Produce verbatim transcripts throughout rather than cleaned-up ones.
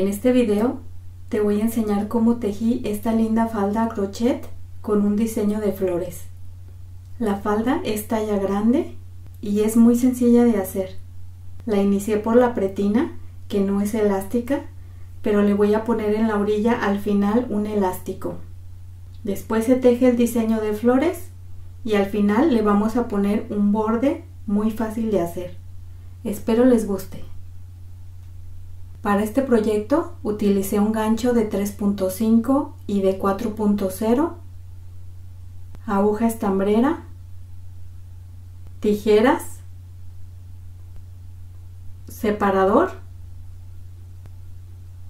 En este video te voy a enseñar cómo tejí esta linda falda a crochet con un diseño de flores. La falda es talla grande y es muy sencilla de hacer. La inicié por la pretina, que no es elástica, pero le voy a poner en la orilla al final un elástico. Después se teje el diseño de flores y al final le vamos a poner un borde muy fácil de hacer. Espero les guste. Para este proyecto utilicé un gancho de tres punto cinco y de cuatro punto cero, aguja estambrera, tijeras, separador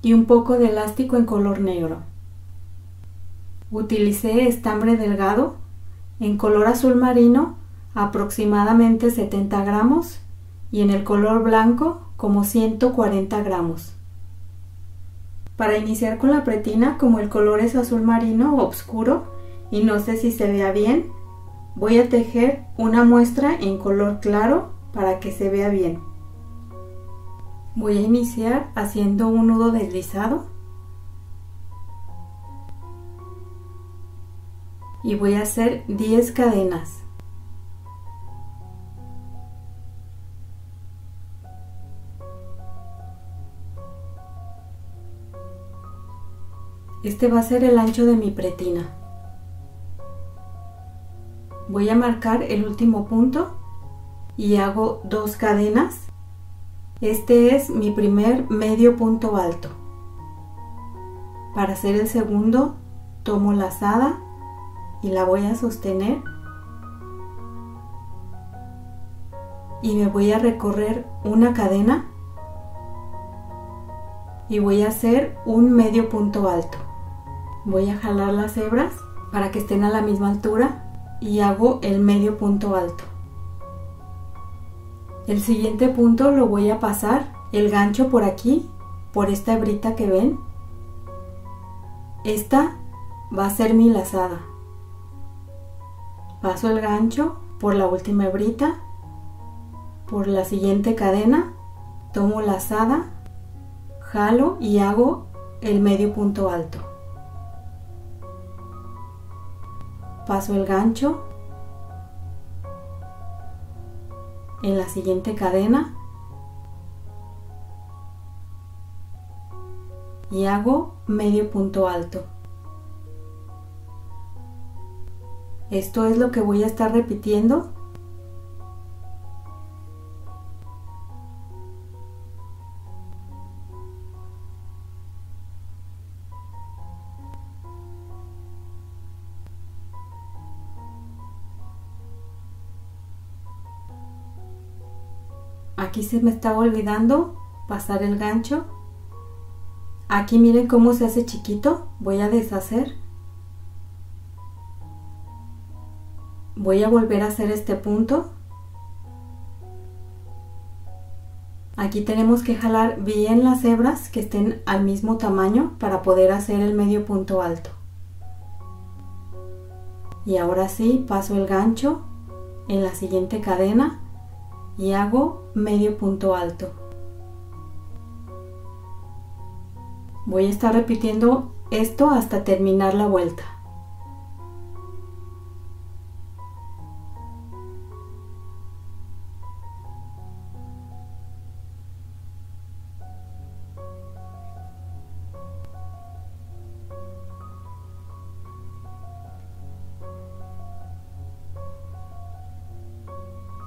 y un poco de elástico en color negro. Utilicé estambre delgado en color azul marino, aproximadamente setenta gramos, y en el color blanco como ciento cuarenta gramos. Para iniciar con la pretina, como el color es azul marino oscuro y no sé si se vea bien, voy a tejer una muestra en color claro para que se vea bien. Voy a iniciar haciendo un nudo deslizado y voy a hacer diez cadenas. Este va a ser el ancho de mi pretina. Voy a marcar el último punto y hago dos cadenas. Este es mi primer medio punto alto. Para hacer el segundo, tomo lazada y la voy a sostener. Y me voy a recorrer una cadena y voy a hacer un medio punto alto. Voy a jalar las hebras para que estén a la misma altura y hago el medio punto alto. El siguiente punto lo voy a pasar el gancho por aquí, por esta hebrita que ven. Esta va a ser mi lazada. Paso el gancho por la última hebrita, por la siguiente cadena, tomo lazada, jalo y hago el medio punto alto. Paso el gancho en la siguiente cadena y hago medio punto alto. Esto es lo que voy a estar repitiendo. Aquí se me estaba olvidando pasar el gancho. Aquí miren cómo se hace chiquito. Voy a deshacer. Voy a volver a hacer este punto. Aquí tenemos que jalar bien las hebras que estén al mismo tamaño para poder hacer el medio punto alto. Y ahora sí, paso el gancho en la siguiente cadena y hago medio punto alto. Voy a estar repitiendo esto hasta terminar la vuelta.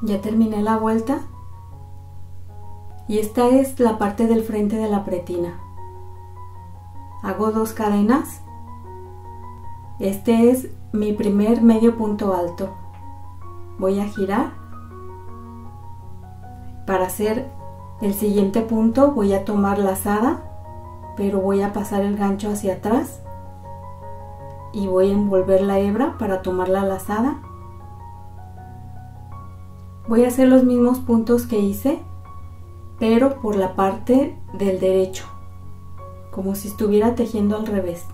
Ya terminé la vuelta y esta es la parte del frente de la pretina. Hago dos cadenas. Este es mi primer medio punto alto. Voy a girar. Para hacer el siguiente punto voy a tomar lazada, pero voy a pasar el gancho hacia atrás y voy a envolver la hebra para tomar la lazada. Voy a hacer los mismos puntos que hice, pero por la parte del derecho, como si estuviera tejiendo al revés.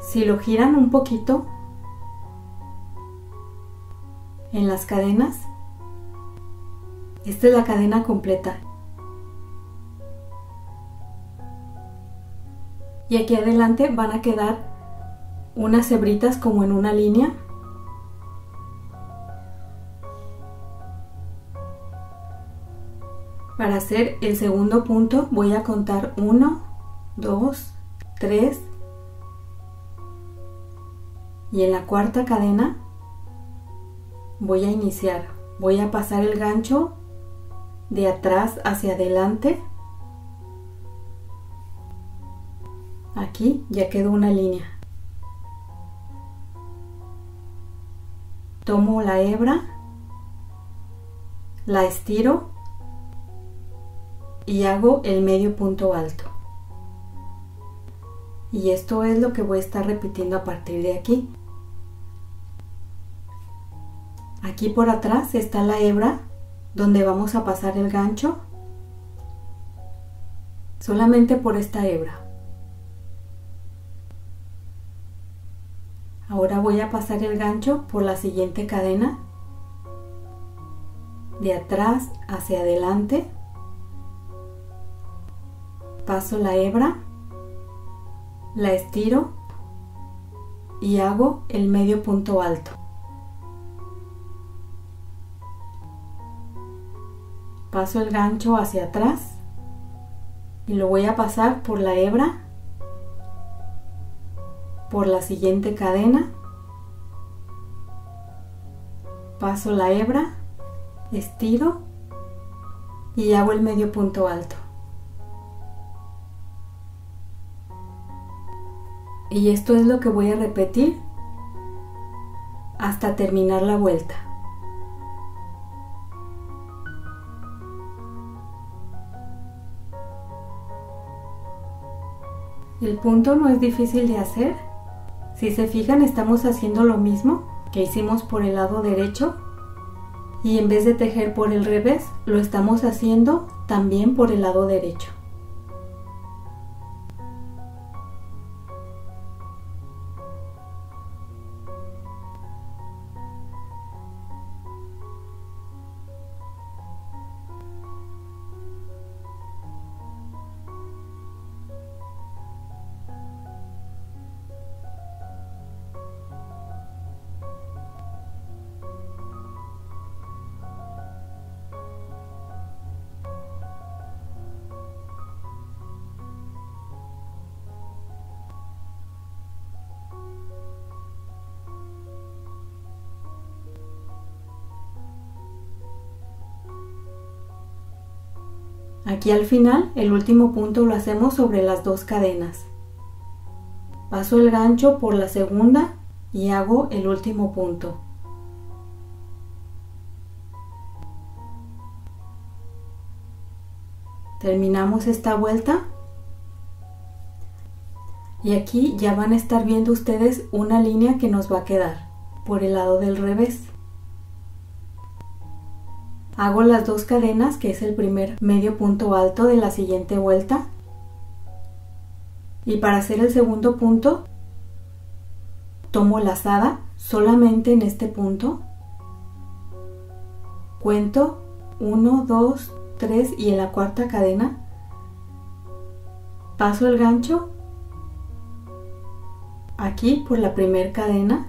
Si lo giran un poquito en las cadenas, esta es la cadena completa. y aquí adelante van a quedar unas hebritas como en una línea. Para hacer el segundo punto voy a contar uno, dos, tres y en la cuarta cadena voy a iniciar, voy a pasar el gancho de atrás hacia adelante. Aquí ya quedó una línea. Tomo la hebra, la estiro y hago el medio punto alto. Y esto es lo que voy a estar repitiendo a partir de aquí. Aquí por atrás está la hebra donde vamos a pasar el gancho, solamente por esta hebra. Ahora voy a pasar el gancho por la siguiente cadena, de atrás hacia adelante, paso la hebra, la estiro y hago el medio punto alto. Paso el gancho hacia atrás y lo voy a pasar por la hebra, por la siguiente cadena, paso la hebra, estiro y hago el medio punto alto. Y esto es lo que voy a repetir hasta terminar la vuelta. El punto no es difícil de hacer. Si se fijan, estamos haciendo lo mismo que hicimos por el lado derecho y en vez de tejer por el revés, lo estamos haciendo también por el lado derecho. Aquí al final, el último punto lo hacemos sobre las dos cadenas. Paso el gancho por la segunda y hago el último punto. Terminamos esta vuelta. Y aquí ya van a estar viendo ustedes una línea que nos va a quedar por el lado del revés. Hago las dos cadenas, que es el primer medio punto alto de la siguiente vuelta. Y para hacer el segundo punto, tomo lazada solamente en este punto. Cuento uno, dos, tres y en la cuarta cadena paso el gancho aquí por la primera cadena.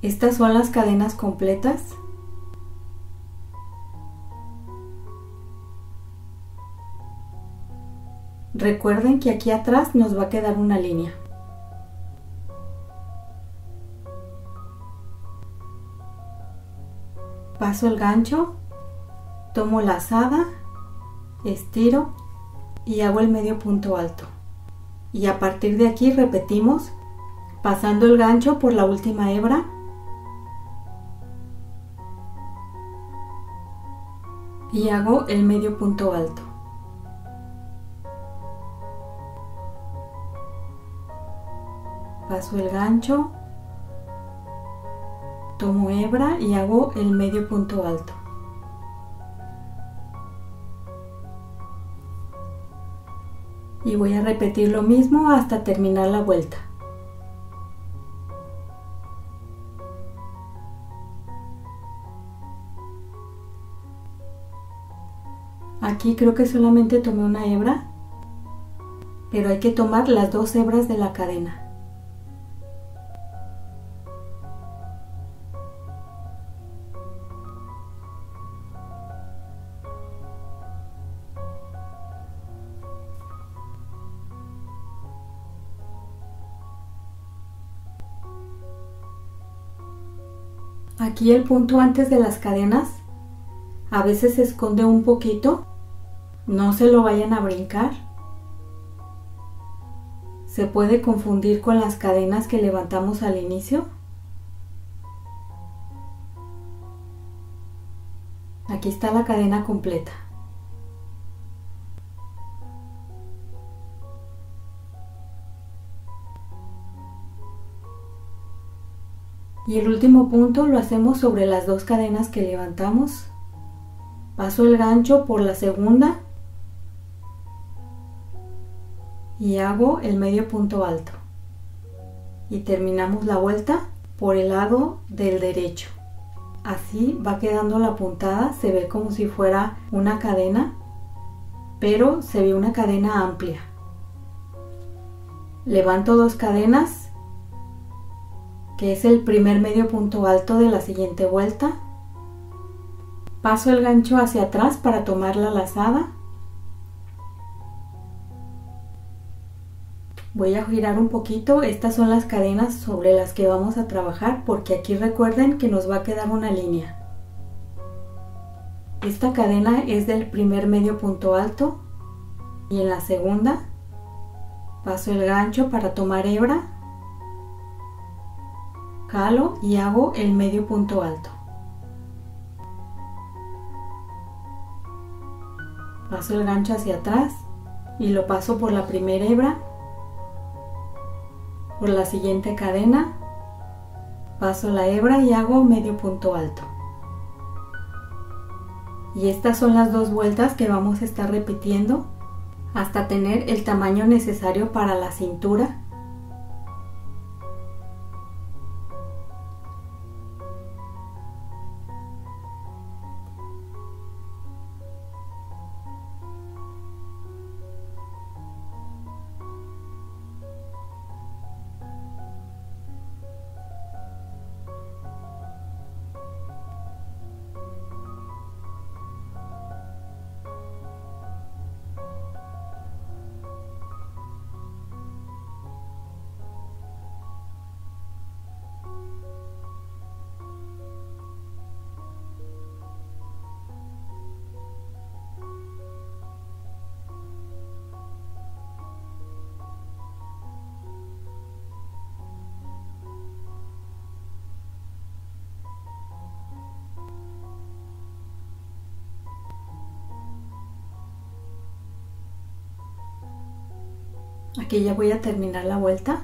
Estas son las cadenas completas. Recuerden que aquí atrás nos va a quedar una línea. Paso el gancho, tomo lazada, estiro y hago el medio punto alto. Y a partir de aquí repetimos, pasando el gancho por la última hebra, y hago el medio punto alto. Paso el gancho, tomo hebra y hago el medio punto alto. Y voy a repetir lo mismo hasta terminar la vuelta. Aquí creo que solamente tomé una hebra pero hay que tomar las dos hebras de la cadena. Aquí el punto antes de las cadenas a veces se esconde un poquito, no se lo vayan a brincar. Se puede confundir con las cadenas que levantamos al inicio. Aquí está la cadena completa. Y el último punto lo hacemos sobre las dos cadenas que levantamos. Paso el gancho por la segunda y hago el medio punto alto. Y terminamos la vuelta por el lado del derecho. Así va quedando la puntada, se ve como si fuera una cadena, pero se ve una cadena amplia. Levanto dos cadenas, que es el primer medio punto alto de la siguiente vuelta. Paso el gancho hacia atrás para tomar la lazada. Voy a girar un poquito. Estas son las cadenas sobre las que vamos a trabajar, porque aquí recuerden que nos va a quedar una línea. Esta cadena es del primer medio punto alto y en la segunda paso el gancho para tomar hebra. Jalo y hago el medio punto alto. Paso el gancho hacia atrás y lo paso por la primera hebra, por la siguiente cadena, paso la hebra y hago medio punto alto. Y estas son las dos vueltas que vamos a estar repitiendo hasta tener el tamaño necesario para la cintura. Aquí ya voy a terminar la vuelta.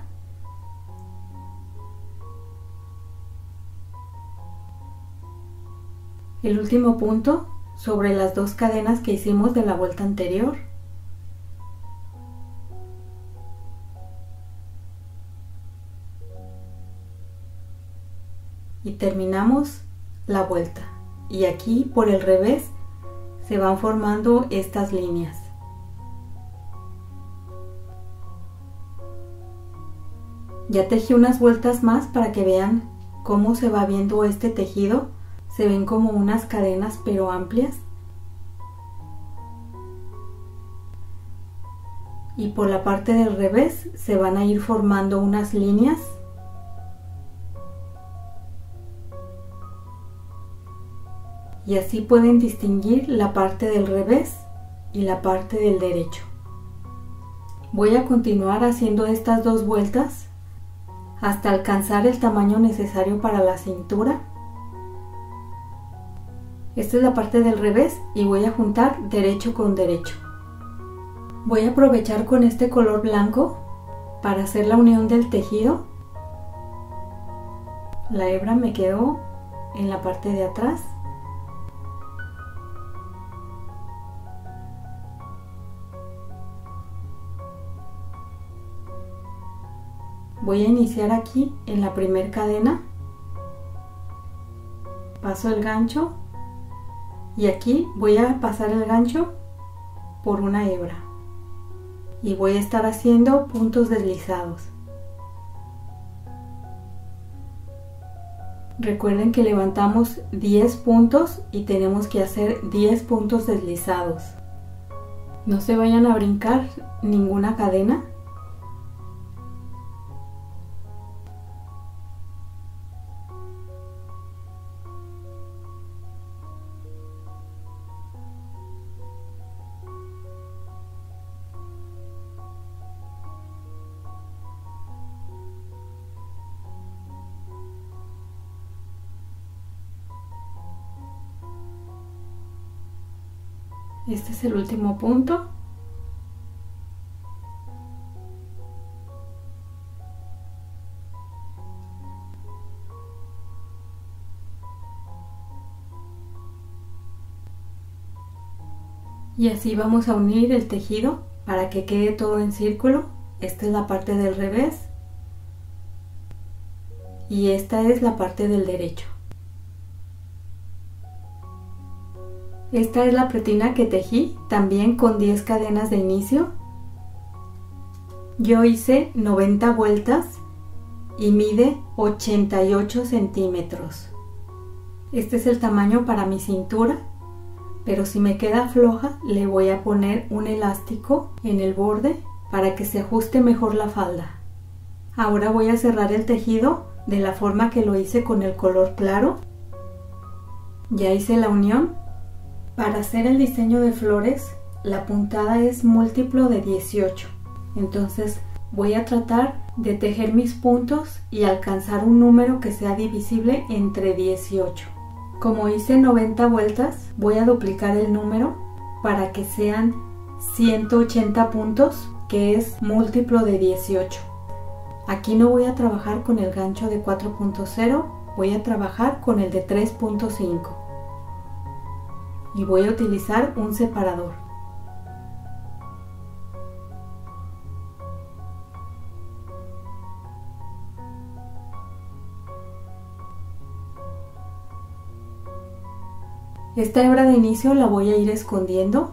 El último punto sobre las dos cadenas que hicimos de la vuelta anterior. Y terminamos la vuelta. Y aquí por el revés se van formando estas líneas. Ya tejí unas vueltas más para que vean cómo se va viendo este tejido. Se ven como unas cadenas pero amplias. Y por la parte del revés se van a ir formando unas líneas. Y así pueden distinguir la parte del revés y la parte del derecho. Voy a continuar haciendo estas dos vueltas hasta alcanzar el tamaño necesario para la cintura. Esta es la parte del revés y voy a juntar derecho con derecho. Voy a aprovechar con este color blanco para hacer la unión del tejido. La hebra me quedó en la parte de atrás. Voy a iniciar aquí en la primera cadena, paso el gancho y aquí voy a pasar el gancho por una hebra. y voy a estar haciendo puntos deslizados. Recuerden que levantamos diez puntos y tenemos que hacer diez puntos deslizados. No se vayan a brincar ninguna cadena. Este es el último punto. Y así vamos a unir el tejido para que quede todo en círculo. Esta es la parte del revés y esta es la parte del derecho. Esta es la pretina que tejí, también con diez cadenas de inicio. Yo hice noventa vueltas y mide ochenta y ocho centímetros. Este es el tamaño para mi cintura, pero si me queda floja le voy a poner un elástico en el borde para que se ajuste mejor la falda. Ahora voy a cerrar el tejido de la forma que lo hice con el color claro. Ya hice la unión. Para hacer el diseño de flores, la puntada es múltiplo de dieciocho. Entonces voy a tratar de tejer mis puntos y alcanzar un número que sea divisible entre dieciocho. Como hice noventa vueltas, voy a duplicar el número para que sean ciento ochenta puntos, que es múltiplo de dieciocho. Aquí no voy a trabajar con el gancho de cuatro punto cero, voy a trabajar con el de tres punto cinco. Y voy a utilizar un separador. Esta hebra de inicio la voy a ir escondiendo.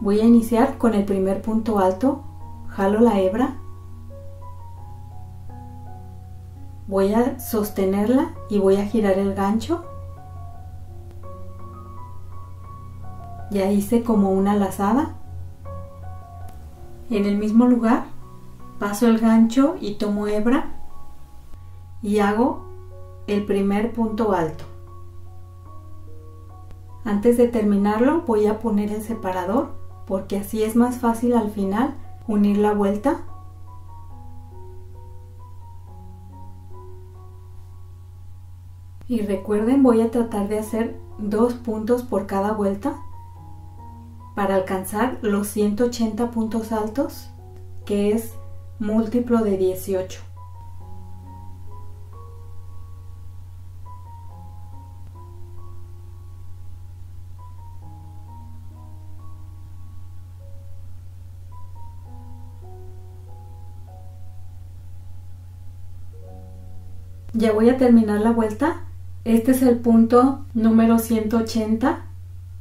Voy a iniciar con el primer punto alto, jalo la hebra, voy a sostenerla y voy a girar el gancho. Ya hice como una lazada. En el mismo lugar paso el gancho y tomo hebra y hago el primer punto alto. Antes de terminarlo voy a poner el separador porque así es más fácil al final unir la vuelta. Y recuerden, voy a tratar de hacer dos puntos por cada vuelta para alcanzar los ciento ochenta puntos altos, que es múltiplo de dieciocho. Ya voy a terminar la vuelta. Este es el punto número ciento ochenta.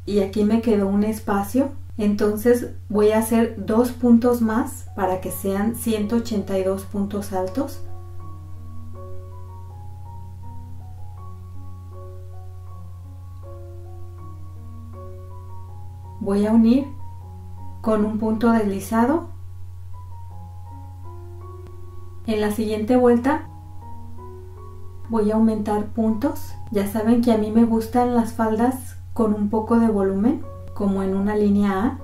Y aquí me quedó un espacio, entonces voy a hacer dos puntos más para que sean ciento ochenta y dos puntos altos. Voy a unir con un punto deslizado. En la siguiente vuelta voy a aumentar puntos. Ya saben que a mí me gustan las faldas con un poco de volumen, como en una línea A,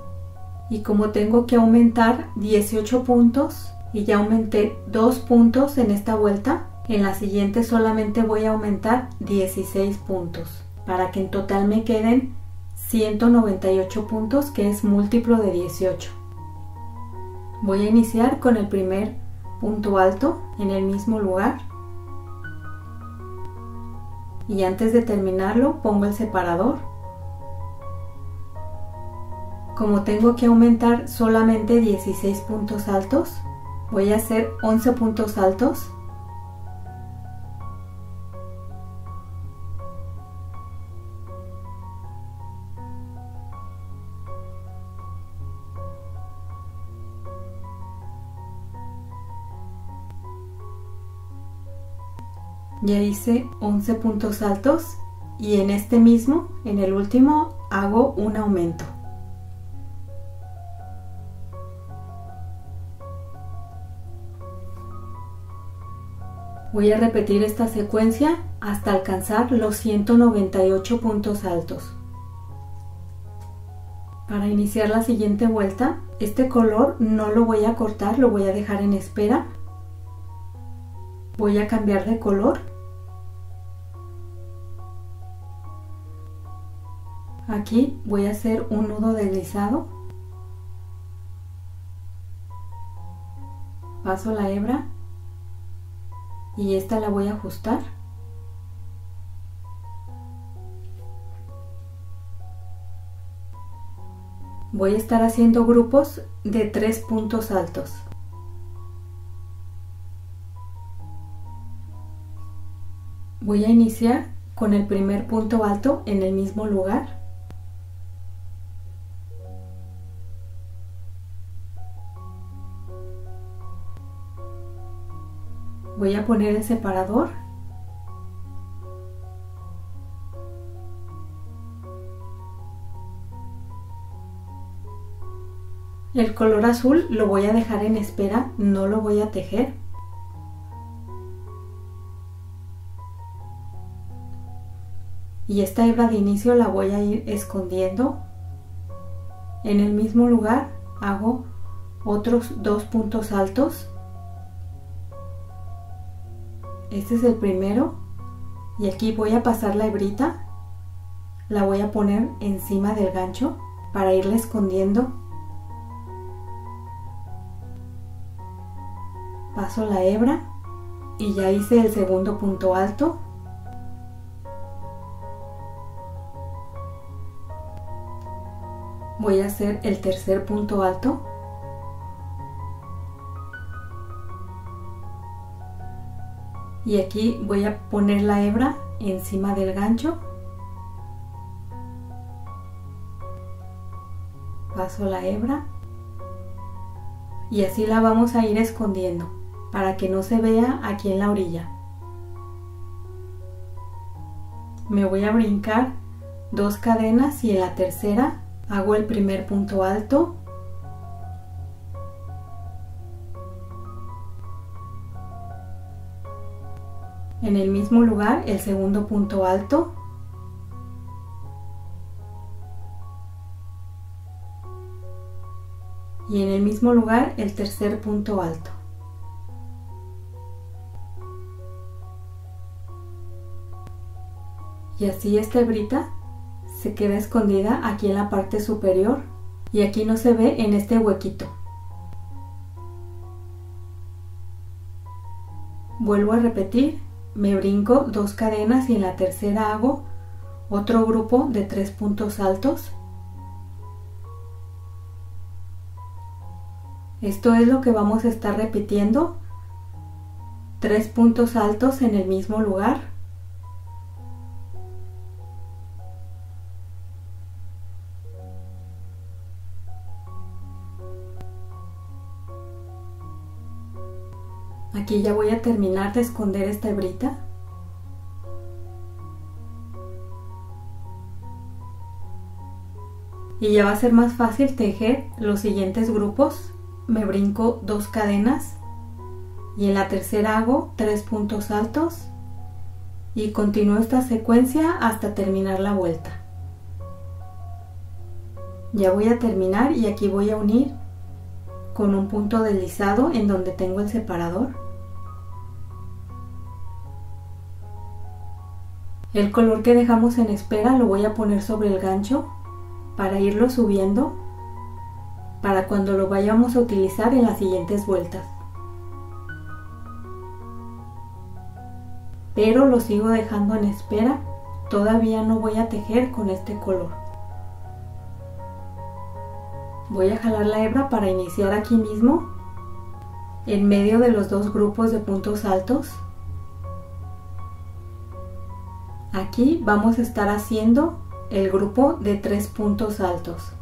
y como tengo que aumentar dieciocho puntos y ya aumenté dos puntos en esta vuelta, en la siguiente solamente voy a aumentar dieciséis puntos para que en total me queden ciento noventa y ocho puntos, que es múltiplo de dieciocho. Voy a iniciar con el primer punto alto en el mismo lugar y antes de terminarlo pongo el separador. Como tengo que aumentar solamente dieciséis puntos altos, voy a hacer once puntos altos. Ya hice once puntos altos y en este mismo, en el último, hago un aumento. Voy a repetir esta secuencia hasta alcanzar los ciento noventa y ocho puntos altos. Para iniciar la siguiente vuelta, este color no lo voy a cortar, lo voy a dejar en espera. Voy a cambiar de color. Aquí voy a hacer un nudo deslizado. Paso la hebra y esta la voy a ajustar. Voy a estar haciendo grupos de tres puntos altos. Voy a iniciar con el primer punto alto en el mismo lugar. Voy a poner el separador. El color azul lo voy a dejar en espera, no lo voy a tejer. Y esta hebra de inicio la voy a ir escondiendo. En el mismo lugar hago otros dos puntos altos. Este es el primero y aquí voy a pasar la hebrita. La voy a poner encima del gancho para irla escondiendo. Paso la hebra y ya hice el segundo punto alto. Voy a hacer el tercer punto alto. Y aquí voy a poner la hebra encima del gancho. Paso la hebra. Y así la vamos a ir escondiendo para que no se vea aquí en la orilla. Me voy a brincar dos cadenas y en la tercera hago el primer punto alto, en el mismo lugar el segundo punto alto, y en el mismo lugar el tercer punto alto. Y así esta hebrita se queda escondida aquí en la parte superior y aquí no se ve en este huequito. Vuelvo a repetir, me brinco dos cadenas y en la tercera hago otro grupo de tres puntos altos. Esto es lo que vamos a estar repitiendo, tres puntos altos en el mismo lugar. Aquí ya voy a terminar de esconder esta hebrita. Y ya va a ser más fácil tejer los siguientes grupos. Me brinco dos cadenas y en la tercera hago tres puntos altos y continúo esta secuencia hasta terminar la vuelta. Ya voy a terminar y aquí voy a unir con un punto deslizado en donde tengo el separador. El color que dejamos en espera lo voy a poner sobre el gancho para irlo subiendo para cuando lo vayamos a utilizar en las siguientes vueltas. Pero lo sigo dejando en espera, todavía no voy a tejer con este color. Voy a jalar la hebra para iniciar aquí mismo, en medio de los dos grupos de puntos altos. Aquí vamos a estar haciendo el grupo de tres puntos altos.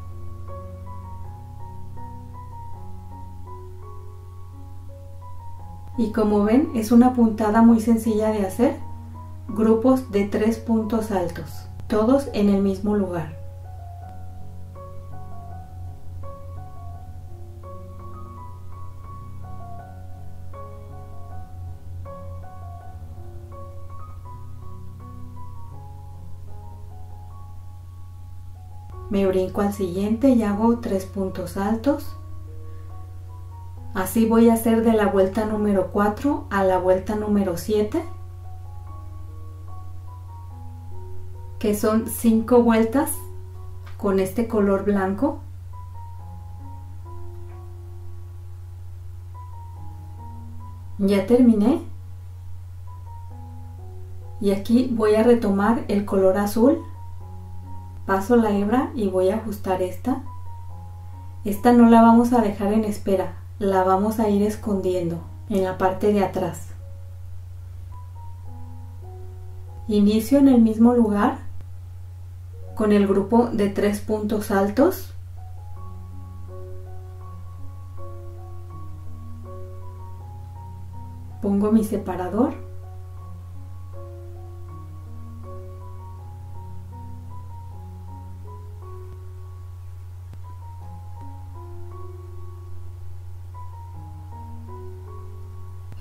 Y como ven, es una puntada muy sencilla de hacer. grupos de tres puntos altos, todos en el mismo lugar. Me brinco al siguiente y hago tres puntos altos. Así voy a hacer de la vuelta número cuatro a la vuelta número siete, que son cinco vueltas con este color blanco. Ya terminé. Y aquí voy a retomar el color azul. Paso la hebra y voy a ajustar esta. Esta no la vamos a dejar en espera, la vamos a ir escondiendo en la parte de atrás. Inicio en el mismo lugar con el grupo de tres puntos altos. Pongo mi separador.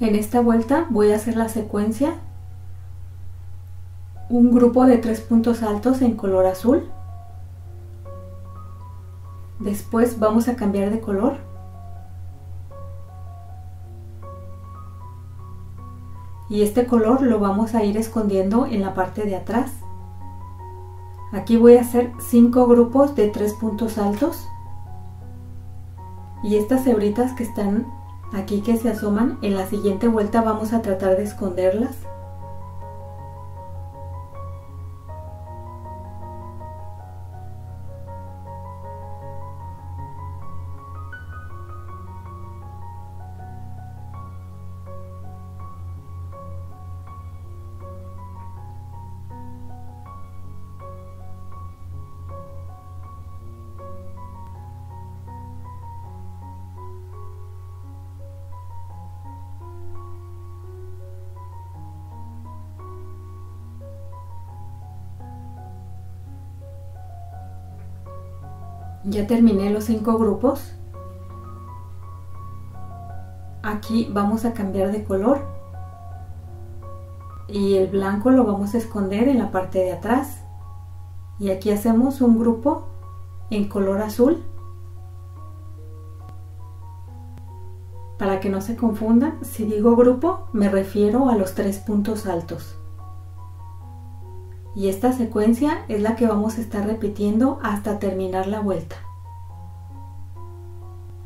En esta vuelta voy a hacer la secuencia: un grupo de tres puntos altos en color azul, después vamos a cambiar de color y este color lo vamos a ir escondiendo en la parte de atrás. Aquí voy a hacer cinco grupos de tres puntos altos y estas hebritas que están aquí, que se asoman, en la siguiente vuelta vamos a tratar de esconderlas. Ya terminé los cinco grupos. Aquí vamos a cambiar de color y el blanco lo vamos a esconder en la parte de atrás, y aquí hacemos un grupo en color azul. Para que no se confundan, si digo grupo me refiero a los tres puntos altos. Y esta secuencia es la que vamos a estar repitiendo hasta terminar la vuelta.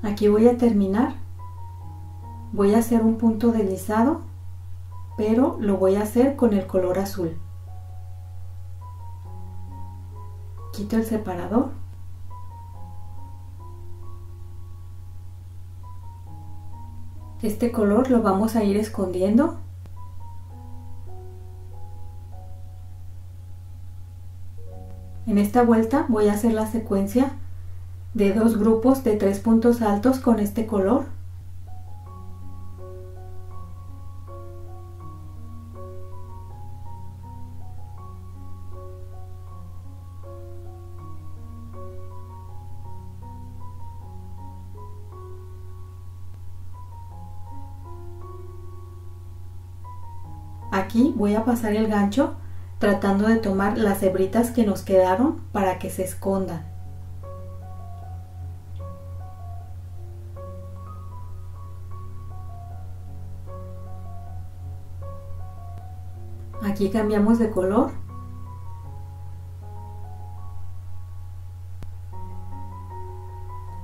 Aquí voy a terminar. Voy a hacer un punto deslizado, pero lo voy a hacer con el color azul. Quito el separador. Este color lo vamos a ir escondiendo. En esta vuelta voy a hacer la secuencia de dos grupos de tres puntos altos con este color. Aquí voy a pasar el gancho, tratando de tomar las hebritas que nos quedaron para que se escondan. Aquí cambiamos de color.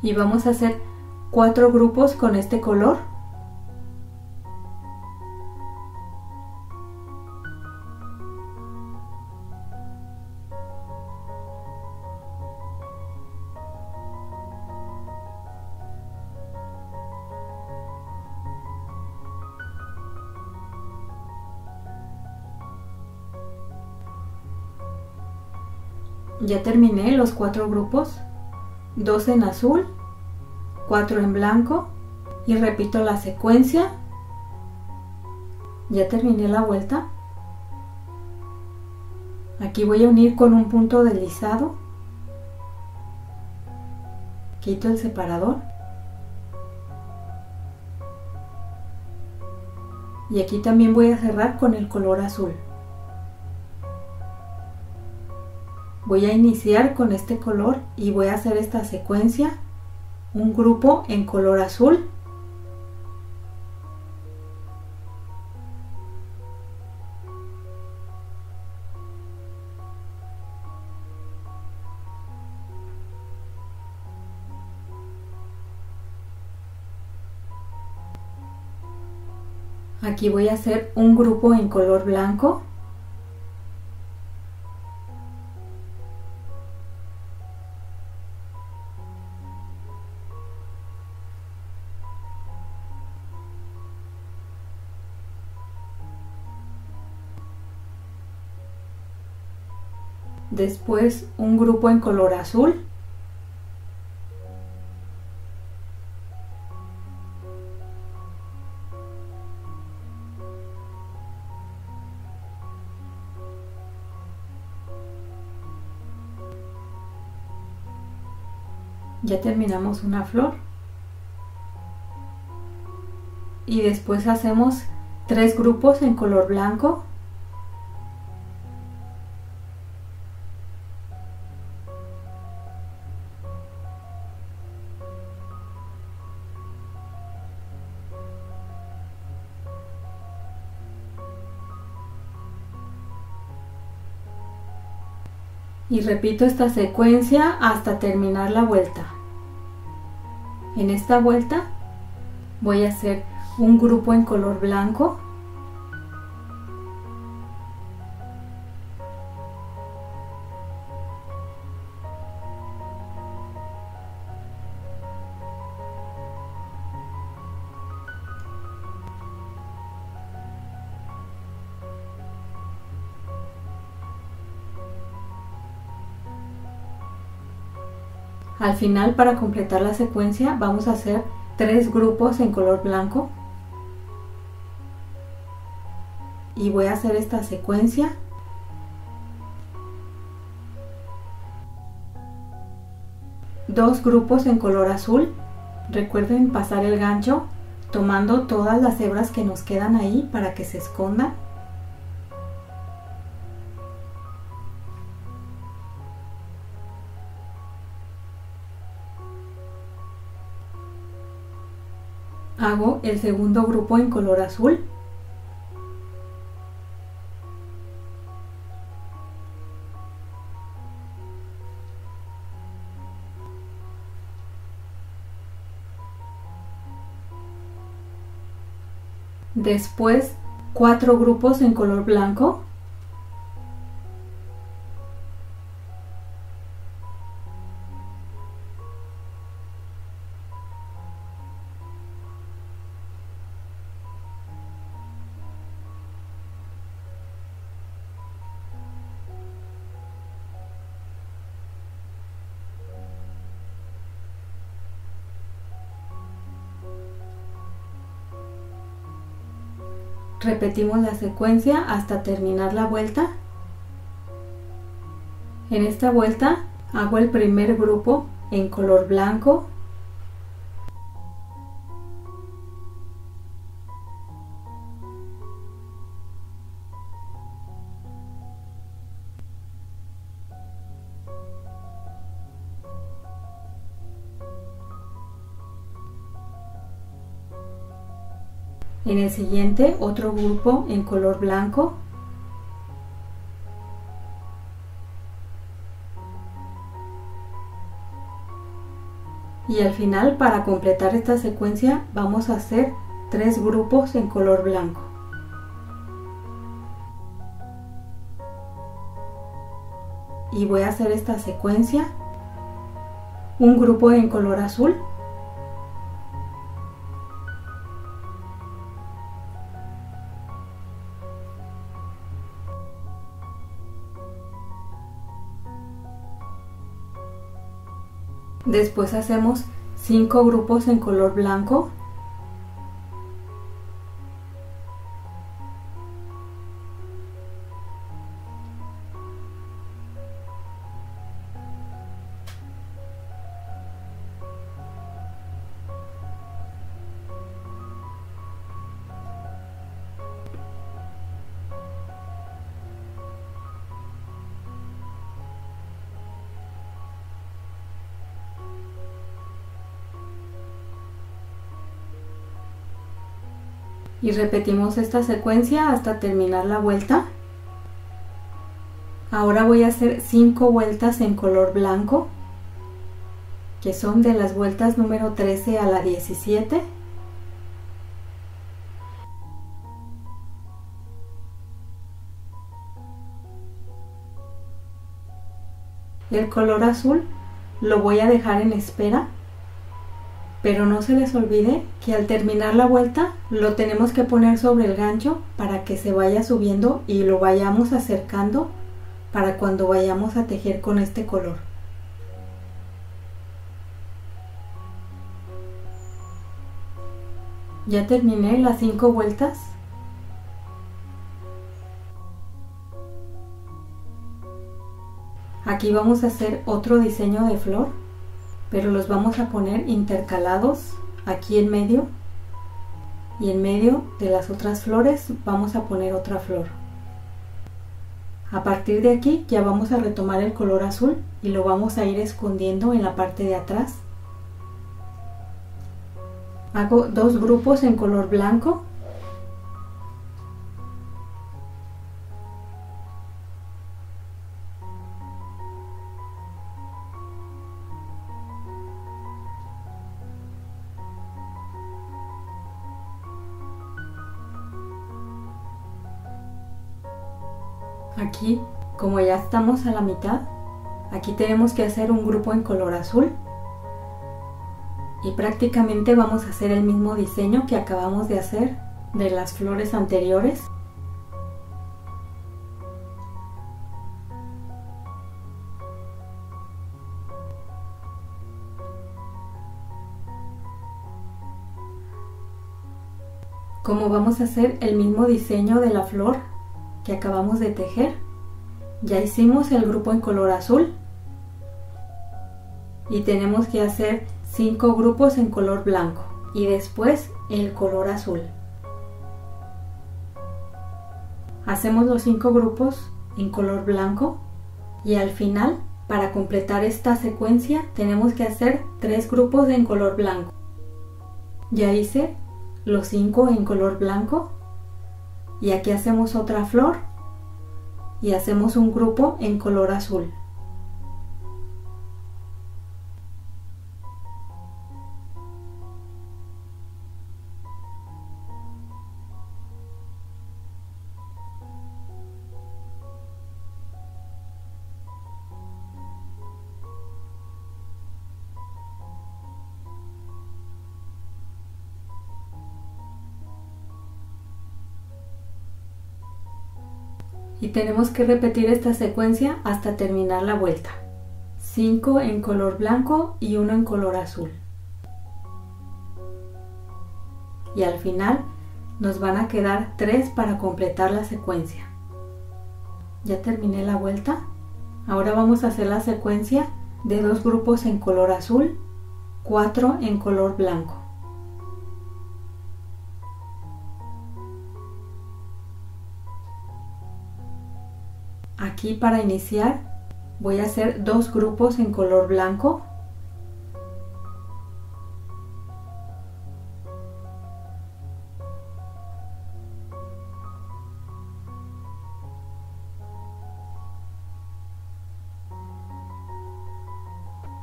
Y vamos a hacer cuatro grupos con este color. Ya terminé los cuatro grupos, dos en azul, cuatro en blanco, y repito la secuencia. Ya terminé la vuelta. Aquí voy a unir con un punto deslizado, quito el separador y aquí también voy a cerrar con el color azul. Voy a iniciar con este color y voy a hacer esta secuencia, un grupo en color azul. Aquí voy a hacer un grupo en color blanco. Después un grupo en color azul. Ya terminamos una flor y después hacemos tres grupos en color blanco. Y repito esta secuencia hasta terminar la vuelta. En esta vuelta voy a hacer un grupo en color blanco. Al final, para completar la secuencia, vamos a hacer tres grupos en color blanco y voy a hacer esta secuencia. Dos grupos en color azul. Recuerden pasar el gancho tomando todas las hebras que nos quedan ahí para que se escondan. Hago el segundo grupo en color azul. Después, cuatro grupos en color blanco. Repetimos la secuencia hasta terminar la vuelta. En esta vuelta hago el primer grupo en color blanco. En el siguiente, otro grupo en color blanco. Y al final, para completar esta secuencia, vamos a hacer tres grupos en color blanco. Y voy a hacer esta secuencia. Un grupo en color azul. Después hacemos cinco grupos en color blanco. y repetimos esta secuencia hasta terminar la vuelta. Ahora voy a hacer cinco vueltas en color blanco, que son de las vueltas número trece a la diecisiete. El color azul lo voy a dejar en espera, pero no se les olvide que al terminar la vuelta lo tenemos que poner sobre el gancho para que se vaya subiendo y lo vayamos acercando para cuando vayamos a tejer con este color. Ya terminé las cinco vueltas. Aquí vamos a hacer otro diseño de flor, pero los vamos a poner intercalados aquí en medio, y en medio de las otras flores vamos a poner otra flor. A partir de aquí ya vamos a retomar el color azul y lo vamos a ir escondiendo en la parte de atrás. Hago dos grupos en color blanco. Aquí, como ya estamos a la mitad, aquí tenemos que hacer un grupo en color azul y prácticamente vamos a hacer el mismo diseño que acabamos de hacer de las flores anteriores. Como vamos a hacer el mismo diseño de la flor que acabamos de tejer, ya hicimos el grupo en color azul y tenemos que hacer cinco grupos en color blanco y después el color azul. Hacemos los cinco grupos en color blanco y al final, para completar esta secuencia, tenemos que hacer tres grupos en color blanco. Ya hice los cinco en color blanco. Y aquí hacemos otra flor y hacemos un grupo en color azul. Y tenemos que repetir esta secuencia hasta terminar la vuelta. cinco en color blanco y uno en color azul. Y al final nos van a quedar tres para completar la secuencia. Ya terminé la vuelta. Ahora vamos a hacer la secuencia de dos grupos en color azul, cuatro en color blanco. Aquí, para iniciar, voy a hacer dos grupos en color blanco .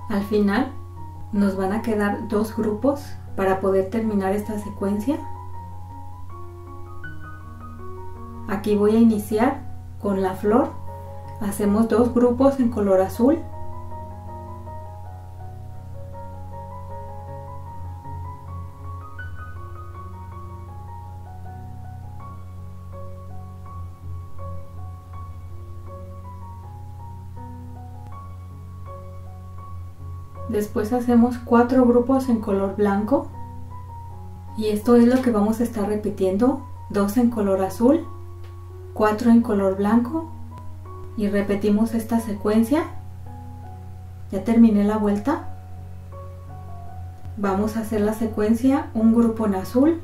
Al final nos van a quedar dos grupos para poder terminar esta secuencia. Aquí voy a iniciar con la flor. Hacemos dos grupos en color azul . Después hacemos cuatro grupos en color blanco y esto es lo que vamos a estar repitiendo: dos en color azul, cuatro en color blanco. Y repetimos esta secuencia. Ya terminé la vuelta. Vamos a hacer la secuencia: un grupo en azul,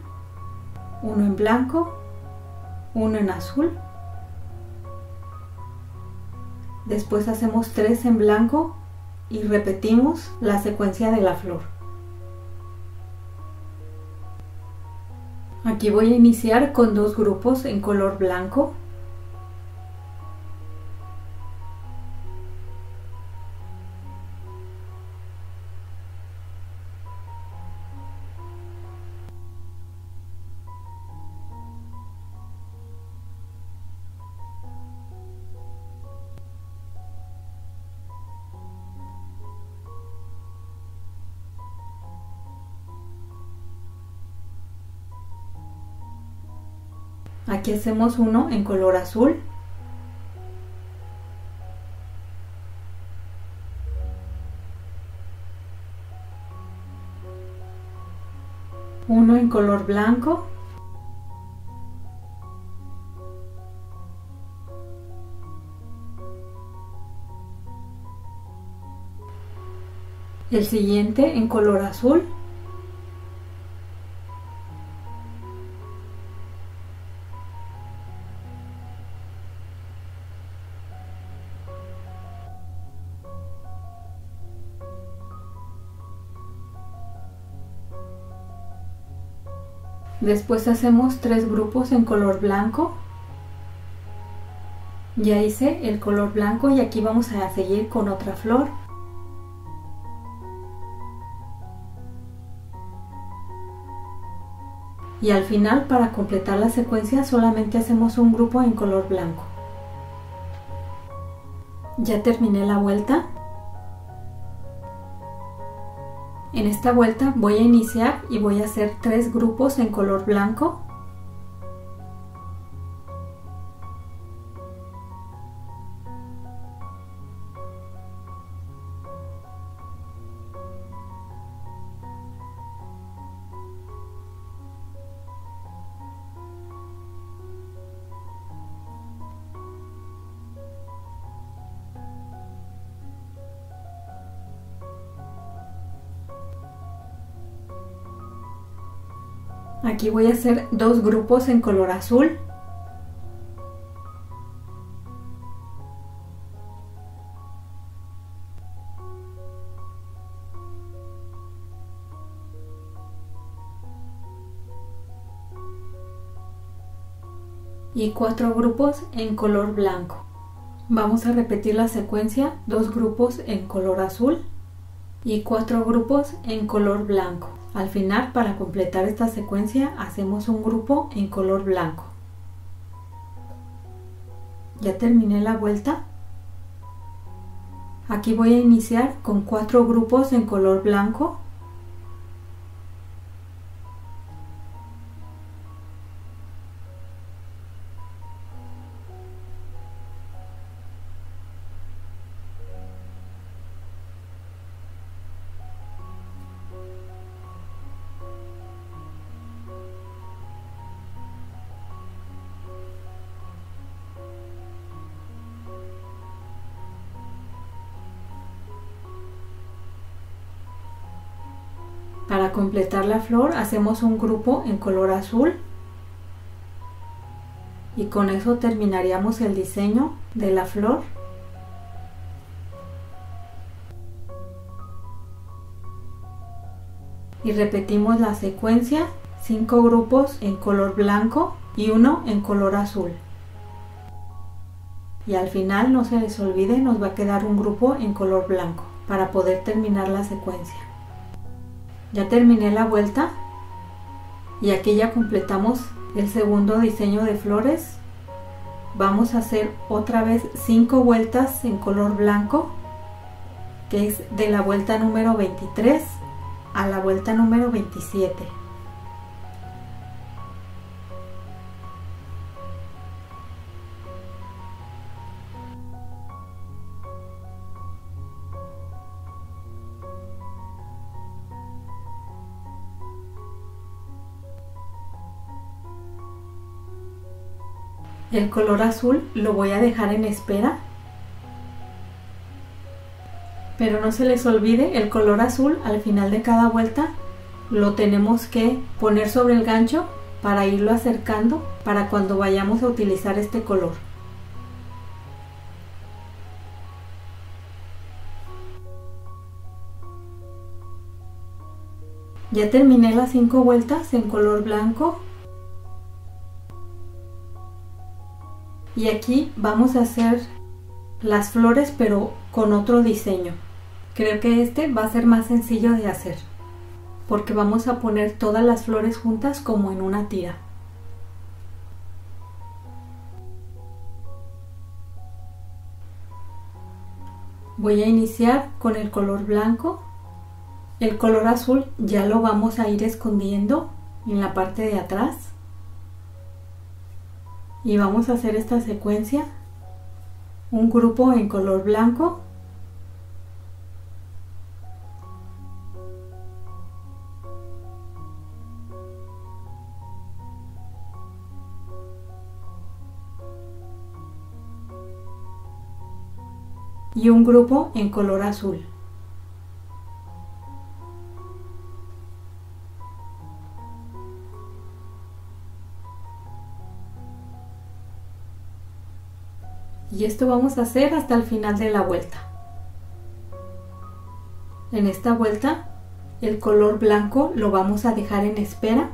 uno en blanco, uno en azul. Después hacemos tres en blanco y repetimos la secuencia de la flor. Aquí voy a iniciar con dos grupos en color blanco. Aquí hacemos uno en color azul. Uno en color blanco. El siguiente en color azul. Después hacemos tres grupos en color blanco. Ya hice el color blanco y aquí vamos a seguir con otra flor. Y al final, para completar la secuencia, solamente hacemos un grupo en color blanco. Ya terminé la vuelta. En esta vuelta voy a iniciar y voy a hacer tres grupos en color blanco. Aquí voy a hacer dos grupos en color azul. Y cuatro grupos en color blanco. Vamos a repetir la secuencia: dos grupos en color azul y cuatro grupos en color blanco. Al final, para completar esta secuencia, hacemos un grupo en color blanco. Ya terminé la vuelta. Aquí voy a iniciar con cuatro grupos en color blanco. Para completar la flor hacemos un grupo en color azul y con eso terminaríamos el diseño de la flor. Y repetimos la secuencia: cinco grupos en color blanco y uno en color azul. Y al final, no se les olvide, nos va a quedar un grupo en color blanco para poder terminar la secuencia. Ya terminé la vuelta y aquí ya completamos el segundo diseño de flores. Vamos a hacer otra vez cinco vueltas en color blanco, que es de la vuelta número veintitrés a la vuelta número veintisiete. El color azul lo voy a dejar en espera, pero no se les olvide, el color azul al final de cada vuelta lo tenemos que poner sobre el gancho para irlo acercando para cuando vayamos a utilizar este color. Ya terminé las cinco vueltas en color blanco. y aquí vamos a hacer las flores pero con otro diseño. Creo que este va a ser más sencillo de hacer porque vamos a poner todas las flores juntas como en una tira. Voy a iniciar con el color blanco. El color azul ya lo vamos a ir escondiendo en la parte de atrás. Y vamos a hacer esta secuencia, un grupo en color blanco, y un grupo en color azul. Y esto vamos a hacer hasta el final de la vuelta. En esta vuelta el color blanco lo vamos a dejar en espera,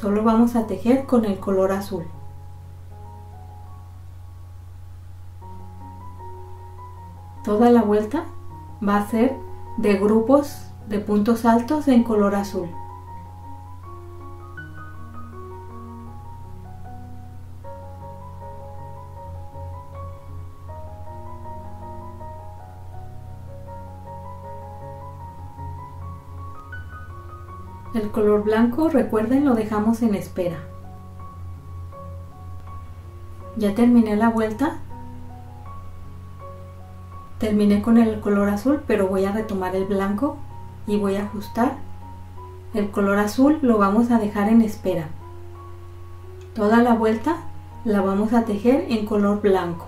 solo vamos a tejer con el color azul. Toda la vuelta va a ser de grupos de puntos altos en color azul. El color blanco, recuerden, lo dejamos en espera. Ya terminé la vuelta. Terminé con el color azul, pero voy a retomar el blanco y voy a ajustar. El color azul lo vamos a dejar en espera. Toda la vuelta la vamos a tejer en color blanco.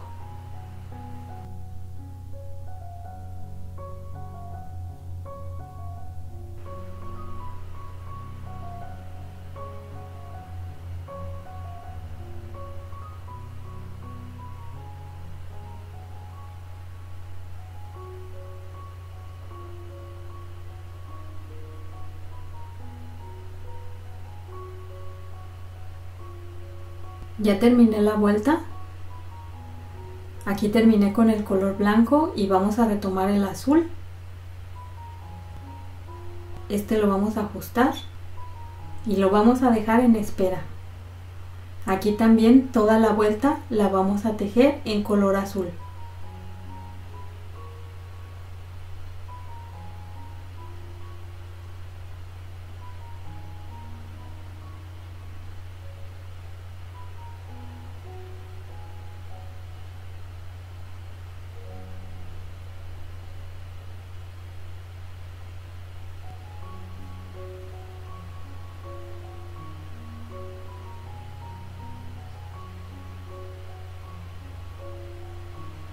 Ya terminé la vuelta. Aquí terminé con el color blanco y vamos a retomar el azul. Este lo vamos a ajustar y lo vamos a dejar en espera. Aquí también toda la vuelta la vamos a tejer en color azul.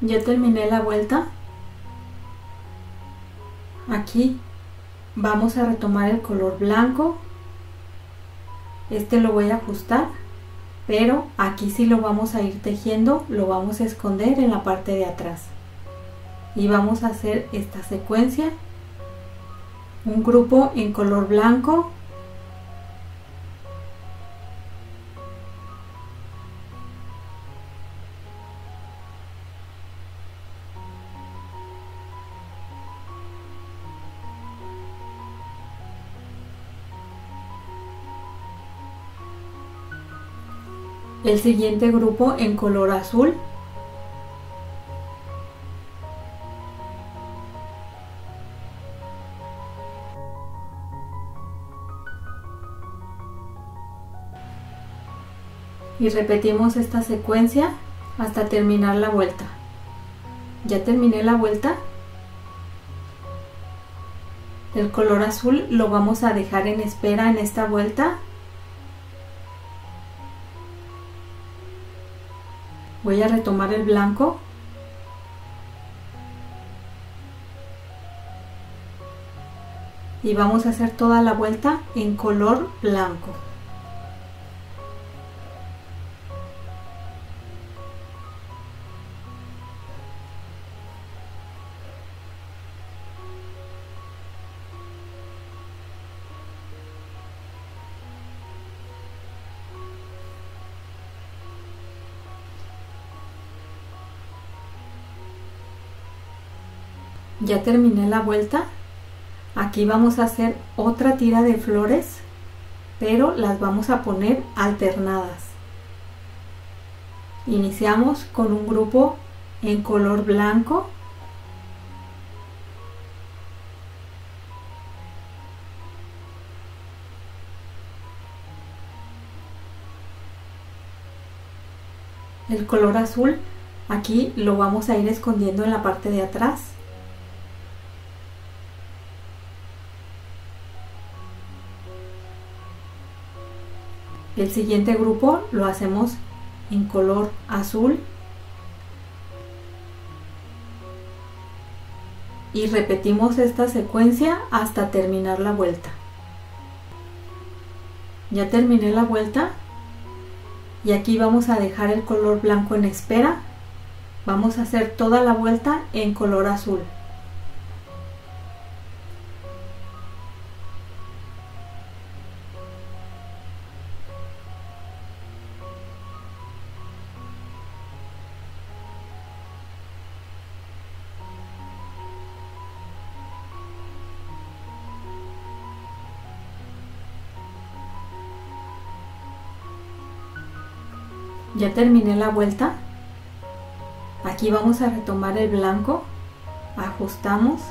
Ya terminé la vuelta. Aquí vamos a retomar el color blanco. Este lo voy a ajustar, pero aquí sí lo vamos a ir tejiendo, lo vamos a esconder en la parte de atrás. Y vamos a hacer esta secuencia. Un grupo en color blanco. El siguiente grupo en color azul. Y repetimos esta secuencia hasta terminar la vuelta. Ya terminé la vuelta. El color azul lo vamos a dejar en espera en esta vuelta. Voy a retomar el blanco. Y vamos a hacer toda la vuelta en color blanco. Ya terminé la vuelta. Aquí vamos a hacer otra tira de flores, pero las vamos a poner alternadas. Iniciamos con un grupo en color blanco. El color azul aquí lo vamos a ir escondiendo en la parte de atrás. El siguiente grupo lo hacemos en color azul y repetimos esta secuencia hasta terminar la vuelta. Ya terminé la vuelta. Y aquí vamos a dejar el color blanco en espera. Vamos a hacer toda la vuelta en color azul. Ya terminé la vuelta. Aquí vamos a retomar el blanco, ajustamos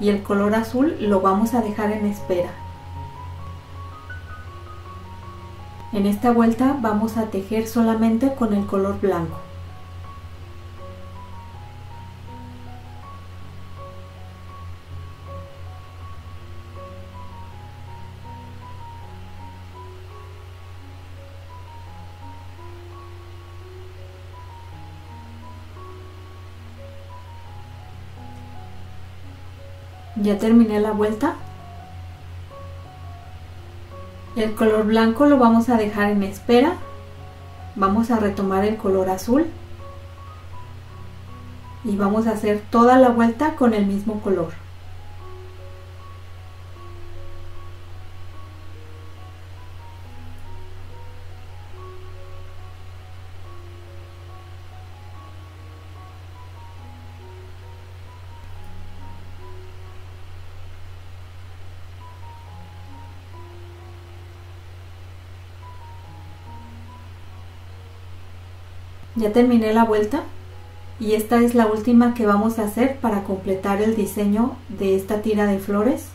y el color azul lo vamos a dejar en espera. En esta vuelta vamos a tejer solamente con el color blanco. Ya terminé la vuelta. El color blanco lo vamos a dejar en espera. Vamos a retomar el color azul y vamos a hacer toda la vuelta con el mismo color. Ya terminé la vuelta y esta es la última que vamos a hacer para completar el diseño de esta tira de flores.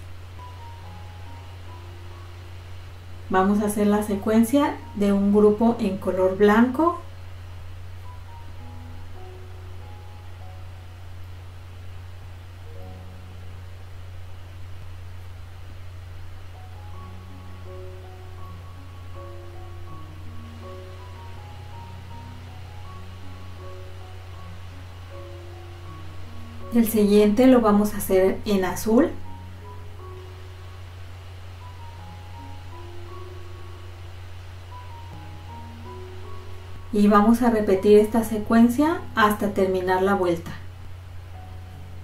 Vamos a hacer la secuencia de un grupo en color blanco. El siguiente lo vamos a hacer en azul. Y vamos a repetir esta secuencia hasta terminar la vuelta.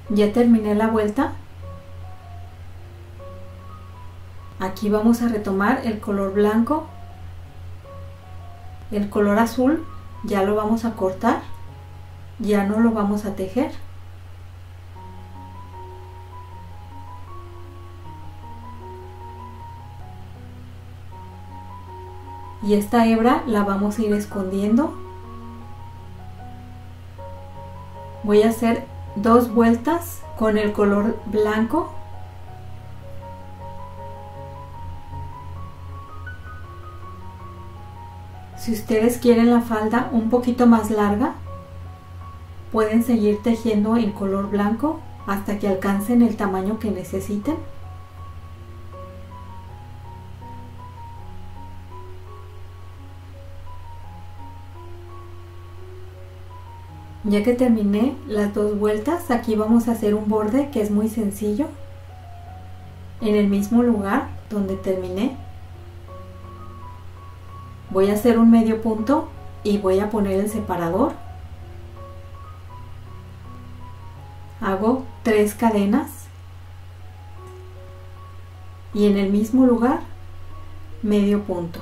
Ya terminé la vuelta. Aquí vamos a retomar el color blanco. El color azul ya lo vamos a cortar. Ya no lo vamos a tejer. Y esta hebra la vamos a ir escondiendo. Voy a hacer dos vueltas con el color blanco. Si ustedes quieren la falda un poquito más larga, pueden seguir tejiendo en color blanco hasta que alcancen el tamaño que necesiten. Ya que terminé las dos vueltas, aquí vamos a hacer un borde que es muy sencillo, en el mismo lugar donde terminé. Voy a hacer un medio punto y voy a poner el separador. Hago tres cadenas y en el mismo lugar medio punto.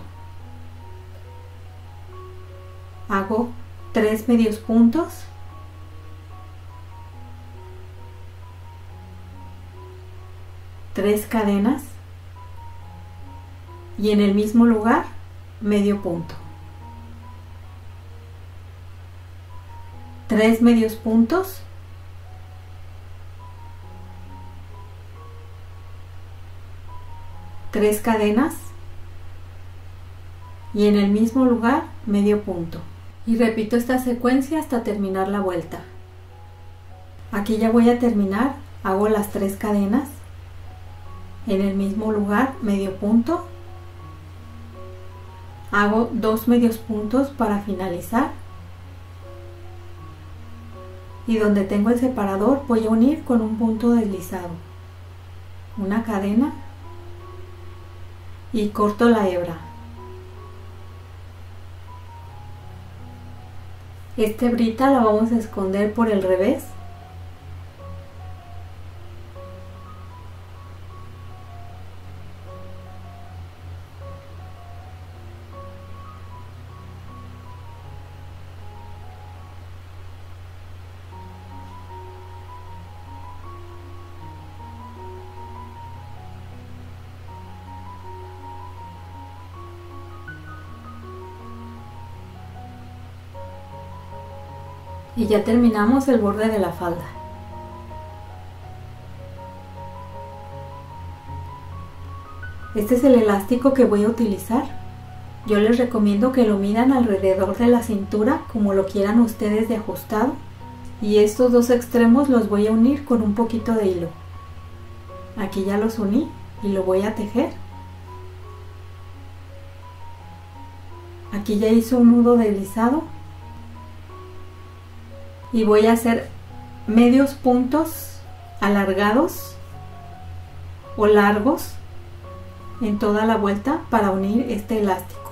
Hago tres medios puntos. tres cadenas y en el mismo lugar medio punto, tres medios puntos tres cadenas y en el mismo lugar medio punto. Y repito esta secuencia hasta terminar la vuelta. Aquí ya voy a terminar, hago las tres cadenas, en el mismo lugar medio punto, hago dos medios puntos para finalizar y donde tengo el separador voy a unir con un punto deslizado, una cadena y corto la hebra. Esta hebrita la vamos a esconder por el revés. Y ya terminamos el borde de la falda. Este es el elástico que voy a utilizar. Yo les recomiendo que lo midan alrededor de la cintura, como lo quieran ustedes de ajustado. Y estos dos extremos los voy a unir con un poquito de hilo. Aquí ya los uní y lo voy a tejer. Aquí ya hice un nudo deslizado. Y voy a hacer medios puntos alargados o largos en toda la vuelta para unir este elástico.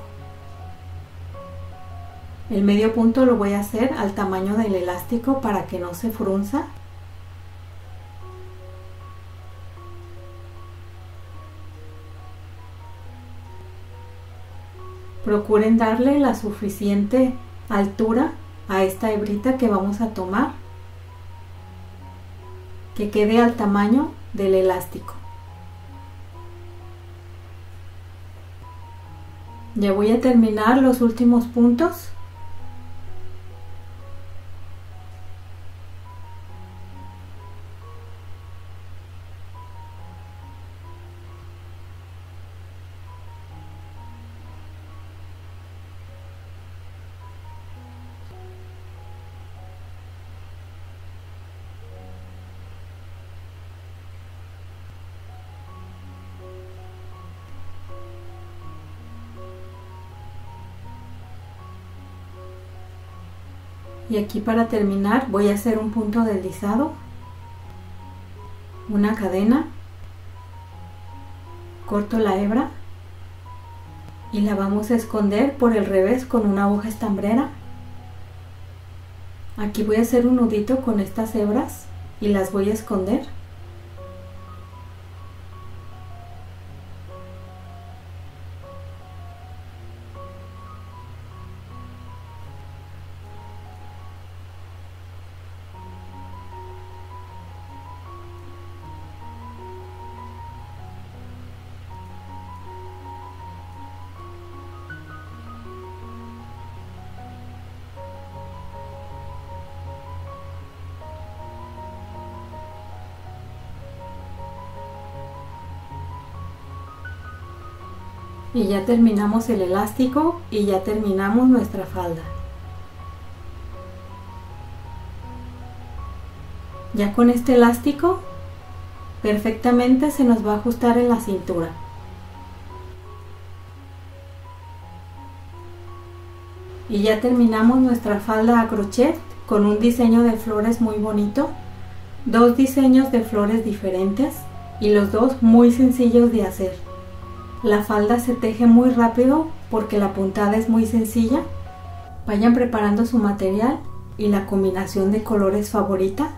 El medio punto lo voy a hacer al tamaño del elástico para que no se frunza. Procuren darle la suficiente altura a esta hebrita que vamos a tomar, que quede al tamaño del elástico. Ya voy a terminar los últimos puntos. Y aquí para terminar voy a hacer un punto deslizado, una cadena, corto la hebra y la vamos a esconder por el revés con una aguja estambrera. Aquí voy a hacer un nudito con estas hebras y las voy a esconder. Y ya terminamos el elástico y ya terminamos nuestra falda. Ya con este elástico perfectamente se nos va a ajustar en la cintura. Y ya terminamos nuestra falda a crochet con un diseño de flores muy bonito, dos diseños de flores diferentes y los dos muy sencillos de hacer. La falda se teje muy rápido porque la puntada es muy sencilla. Vayan preparando su material y la combinación de colores favorita.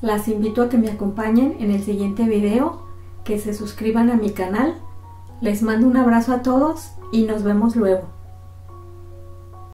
Las invito a que me acompañen en el siguiente video, que se suscriban a mi canal. Les mando un abrazo a todos y nos vemos luego.